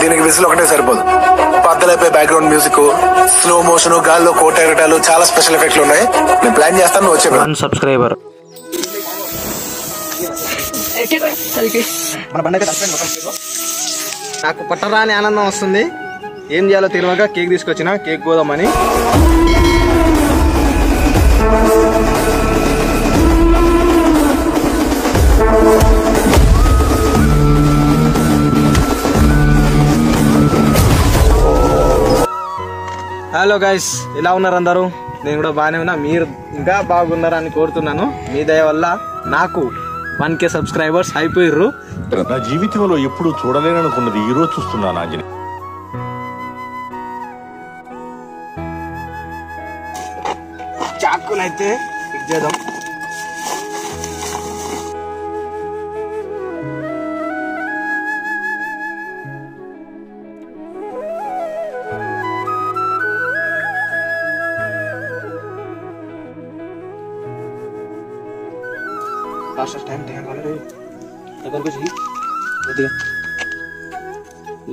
దీనికి విజిల్ ఒకటే సరిపోదు. పద్దలైపోయి బ్యాక్గ్రౌండ్ మ్యూజిక్, స్లో మోషన్, గాల్లో కోటగటాలు, చాలా స్పెషల్ ఎఫెక్ట్లు ఉన్నాయి. నేను ప్లాన్ చేస్తాను వచ్చే సబ్స్క్రైబర్. నాకు పట్టరాని ఆనందం వస్తుంది. ఏం చేయాలో తెలియక కేక్ తీసుకొచ్చిన, కేక్ కోదామని. హలో గైస్, ఎలా ఉన్నారు అందరూ? నేను కూడా బాగానే ఉన్నా, మీరు ఇంకా బాగున్నారని కోరుతున్నాను. మీ దయ వల్ల నాకు 1K సబ్స్క్రైబర్స్ అయిపోయిర్రు. నా జీవితంలో ఎప్పుడు చూడలేననుకున్నది ఈ రోజు చూస్తున్నాను. ఆంజనే చాకునైతే ఫిక్స్ చేద్దాం. टाइम देखा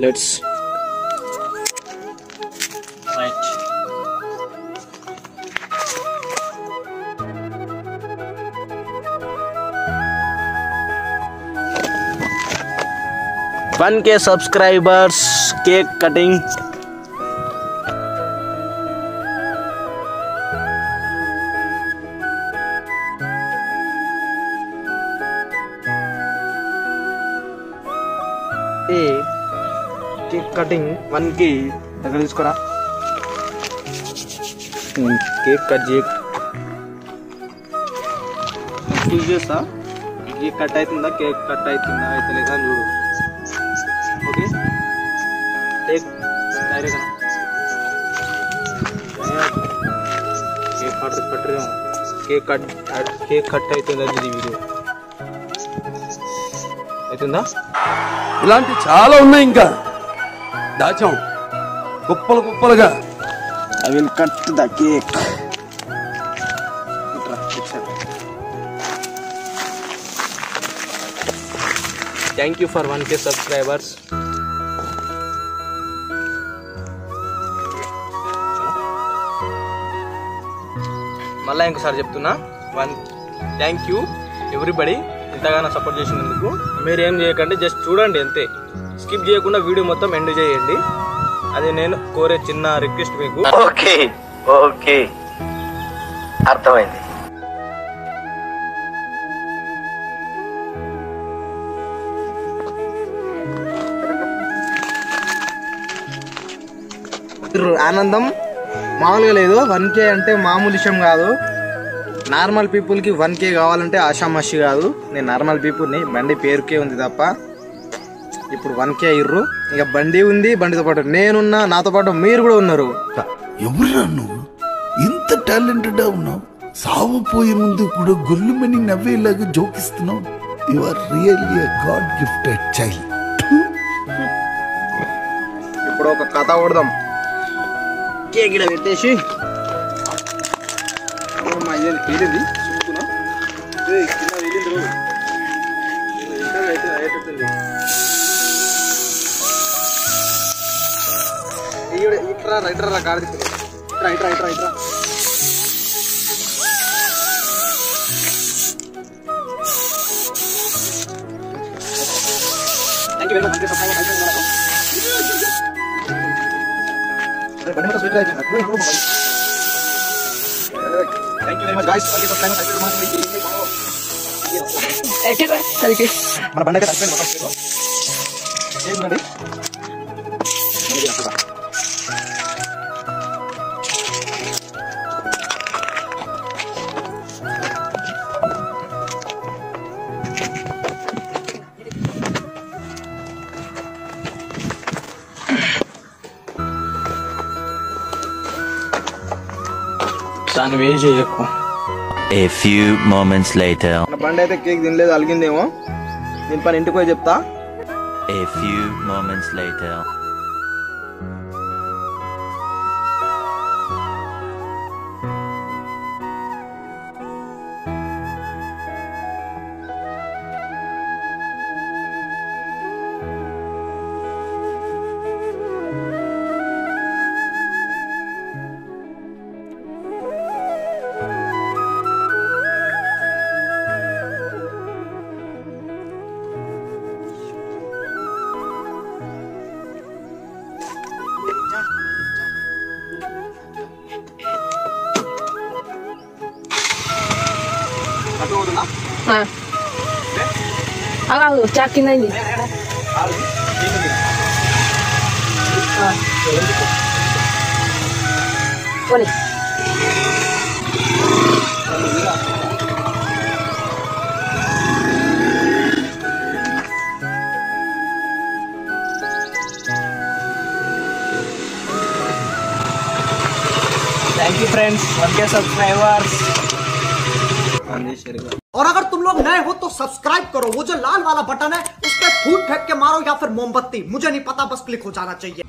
let's right. One K subscribers, cake cutting. Cake cutting 1K దగ్గర తీసుకురా. కేక్ కట్ చేస్తా. కేక్ కట్ అవుతుందా, కేక్ కట్ అవుతుందా అయితే లేదా చూడు. Okay, cake direct cake cut పట్టు. కేక్ కట్ అవుతుందా ఇది వీడియో అవుతుందా? ఇలాంటి చాలా ఉన్నాయి, ఇంకా దాచాం కుప్పలు కుప్పలుగా. I will cut the cake. Thank you for 1K subscribers. మళ్ళీ ఇంకోసారి చెప్తున్నా, థ్యాంక్ యూ ఎవ్రీబడి ఇంతగానో సపోర్ట్ చేసినందుకు. మీరేం చేయకండి, జస్ట్ చూడండి అంతే, స్కిప్ చేయకుండా వీడియో మొత్తం ఎండ్ చేయండి. అది నేను కోరే చిన్న రిక్వెస్ట్ మీకు. ఓకే ఓకే, అర్థమైంది. ఆనందం మామూలుగా లేదు. 1K అంటే మామూలు విషయం కాదు. నార్మల్ పీపుల్కి 1K కావాలంటే ఆషామాషి కాదు. నేను నార్మల్ పీపుల్ని, బండి పేరుకే ఉంది తప్ప. ఇప్పుడు 1K ఇర్రు, ఇక బండి ఉంది, బండితో పాటు నేనున్నా, నాతో పాటు మీరు కూడా ఉన్నారు. ఎవరు నువ్వు? ఇంత టాలెంటెడ్ ఉన్నావు, సావపోయే ముందు కూడా గొల్లుమని నవ్వేలాగా జోకిస్తున్నావు. You are really a god gifted child. ఇప్పుడు ఒక కథ కొడదాం. కేక్ ఇలా పెట్టేసి right. Thank you very much guys. Already subscribe कर रहे हो ऐसे कर तरीके हमारा बंदा का सब्सक्राइब वापस करो. एक मिनट मुझे आता A few moments later. బండి అయితే కేక్ తినలేదు, అలిగిందేమో. దీని పని ఇంటికి పోయి చెప్తా. A few moments later. Thank you friends सबके सब्सक्राइबर्स। और अगर तुम लोग नए हो तो सब्सक्राइब करो, वो जो लाल वाला बटन है उस पर फूट फेंक के मारो या फिर मोमबत्ती, मुझे नहीं पता, बस क्लिक हो जाना चाहिए।